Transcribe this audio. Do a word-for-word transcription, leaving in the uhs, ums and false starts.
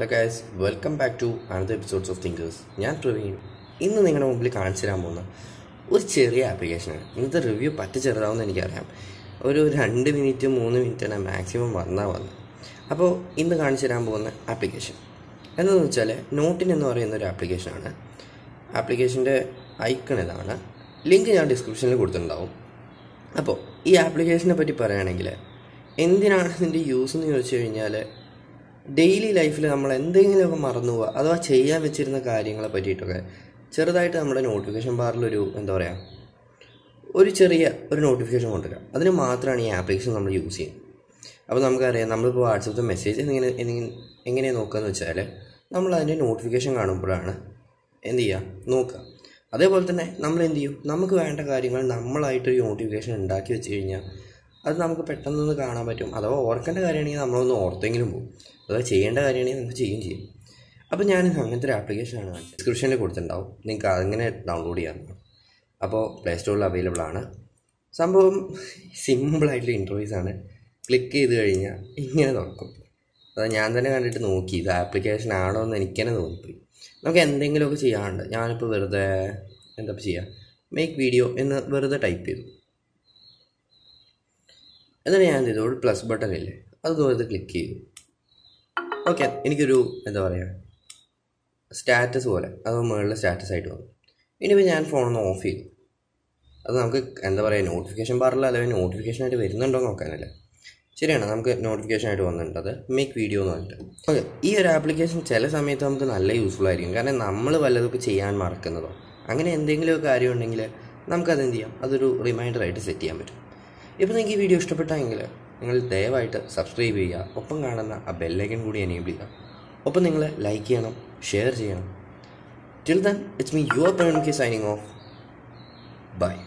Hello guys, welcome back to another episode of Thinkers. I am Praveen. Today I am going to show you a cherry application. I am going to review this application. I am going to show you the maximum two minutes. So, I am going to show you the application. I am going to show you the application. The application is icon. Link in the description. So, this application is the daily life, we have to do something. That's why we have to do something. We have to do notification bar. We have to do notification. That's why we have to use this application. Now, we have to WhatsApp the message. We have to do notification. We have to do notification. That's why I am doing this application. In the description, you can download it. Now, Play Store is available. Some simple interface. Click on it. I am going to the application. I am going to see the application. Make video in the type. Then I am plus button. I click on okay, I have status. I have status. I have phone off. I notification bar. I have notification. notification. Make video. Okay, this application is very useful. We have a reminder. If you video, subscribe and bell icon. Open like and share. Till then, it's me, your P N K signing off. Bye.